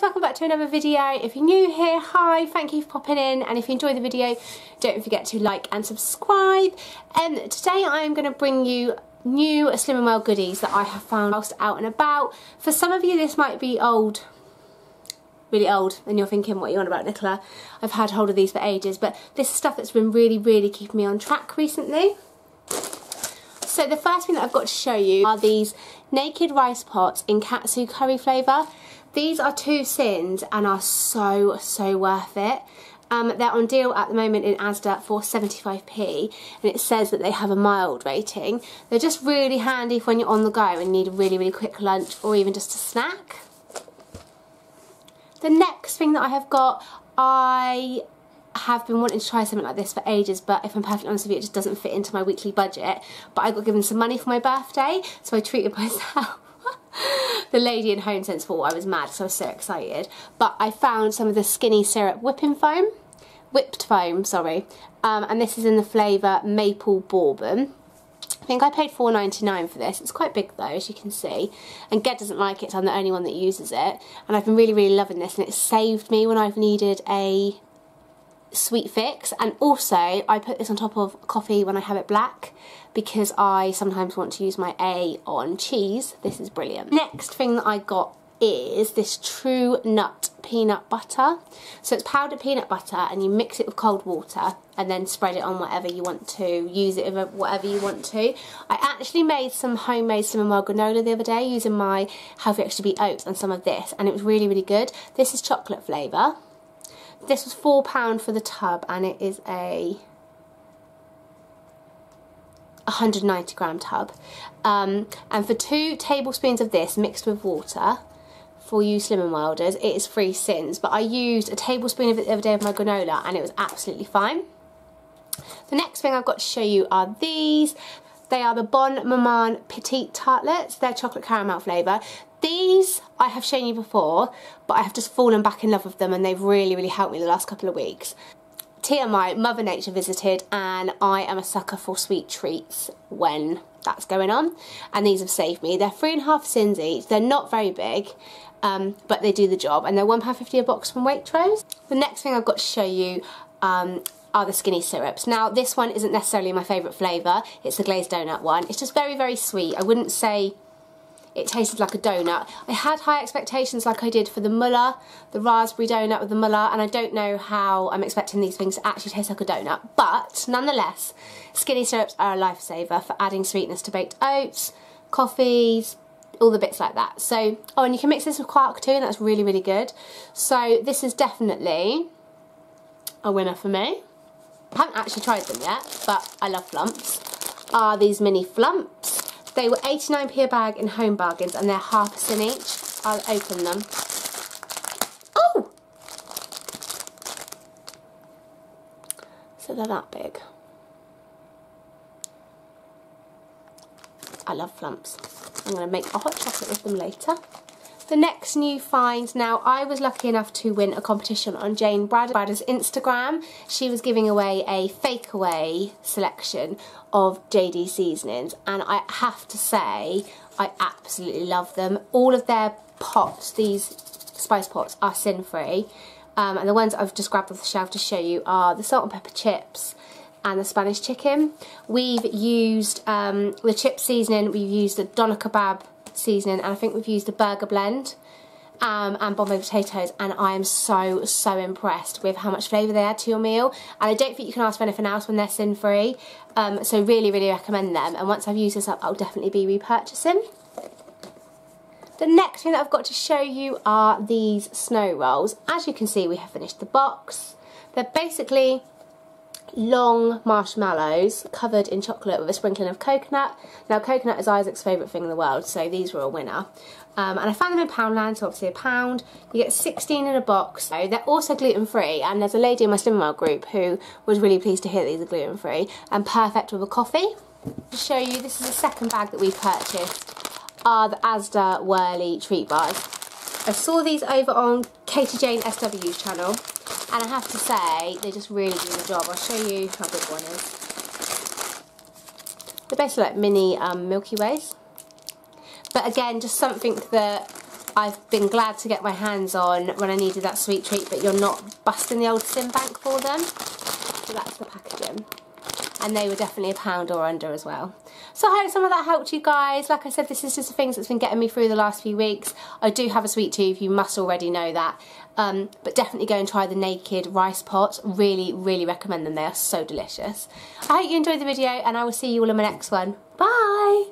guys, welcome back to another video. If you're new here, hi, thank you for popping in, and if you enjoy the video, don't forget to like and subscribe. Today I'm going to bring you new Slimming World goodies that I have found whilst out and about. For some of you this might be old, really old, and you're thinking, what are you on about, Nicola? I've had hold of these for ages, but this is stuff that's been really keeping me on track recently. So the first thing that I've got to show you are these Naked Rice Pots in katsu curry flavour. These are 2 sins and are so worth it. They're on deal at the moment in Asda for 75p, and it says that they have a mild rating. They're just really handy for when you're on the go and need a really quick lunch or even just a snack. The next thing that I have got, I have been wanting to try something like this for ages, but if I'm perfectly honest with you, it just doesn't fit into my weekly budget. But I got given some money for my birthday, so I treated myself. The lady in HomeSense thought I was mad, so I was so excited. But I found some of the Skinny Syrup whipped foam, sorry. And this is in the flavour Maple Bourbon. I think I paid £4.99 for this. It's quite big though, as you can see. And Ged doesn't like it, so I'm the only one that uses it. And I've been really loving this, and it saved me when I've needed a sweet fix. And also I put this on top of coffee when I have it black, because I sometimes want to use my A on cheese. This is brilliant. Next thing that I got is this True Nut peanut butter. So it's powdered peanut butter, and you mix it with cold water and then spread it on whatever you want to, use it with whatever you want to. I actually made some homemade Slimming World granola the other day using my Healthy Extra Beet oats and some of this, and it was really good. This is chocolate flavour. This was £4 for the tub, and it is a 190 gram tub. And for 2 tablespoons of this mixed with water, for you Slimming Worlders, it is 3 sins. But I used a tablespoon of it the other day of my granola, and it was absolutely fine. The next thing I've got to show you are these. They are the Bon Maman Petit Tartlets. They're chocolate caramel flavour. These I have shown you before, but I have just fallen back in love with them, and they've really helped me the last couple of weeks. TMI, Mother Nature visited, and I am a sucker for sweet treats when that's going on, and these have saved me. They're 3.5 sins each. They're not very big, but they do the job, and they're £1.50 a box from Waitrose. The next thing I've got to show you are the Skinny Syrups. Now this one isn't necessarily my favourite flavour. It's the glazed donut one. It's just very sweet. I wouldn't say it tasted like a donut. I had high expectations, like I did for the Müller, the raspberry donut with the Müller, and I don't know how I'm expecting these things to actually taste like a donut, but nonetheless, Skinny Syrups are a lifesaver for adding sweetness to baked oats, coffees, all the bits like that. So, oh, and you can mix this with quark too, and that's really good. So this is definitely a winner for me. I haven't actually tried them yet, but I love flumps. Are these mini flumps? They were 89p a bag in Home Bargains, and they're £0.5 each. I'll open them. Oh! So they're that big. I love flumps. I'm going to make a hot chocolate with them later. The next new find. Now, I was lucky enough to win a competition on Jane Bradder's Instagram. She was giving away a fake away selection of JD seasonings, and I have to say I absolutely love them. All of their pots, these spice pots, are sin free, and the ones I've just grabbed off the shelf to show you are the salt and pepper chips and the Spanish chicken. We've used the chip seasoning, we've used the doner kebab seasoning, and I think we've used the burger blend and Bon Maman potatoes, and I am so impressed with how much flavour they add to your meal, and I don't think you can ask for anything else when they're sin free, so really recommend them, and once I've used this up I'll definitely be repurchasing. The next thing that I've got to show you are these snow rolls. As you can see, we have finished the box. They're basically long marshmallows covered in chocolate with a sprinkling of coconut. Now coconut is Isaac's favourite thing in the world, so these were a winner. And I found them in Poundland, so obviously £1. You get 16 in a box. So they're also gluten free, and there's a lady in my Slimming World group who was really pleased to hear that these are gluten free and perfect with a coffee. To show you, this is the second bag that we purchased, are the Asda Whirly Treat Bars. I saw these over on Katie Jane SW's channel, and I have to say, they just really do the job. I'll show you how big one is. They're basically like mini Milky Ways. But again, just something that I've been glad to get my hands on when I needed that sweet treat, but you're not busting the old sin bank for them. So that's the packaging. And they were definitely £1 or under as well. So I hope some of that helped you guys. Like I said, this is just the things that's been getting me through the last few weeks. I do have a sweet tooth, you must already know that. But definitely go and try the Naked Rice Pots. Really, really recommend them. They are so delicious. I hope you enjoyed the video and I will see you all in my next one. Bye!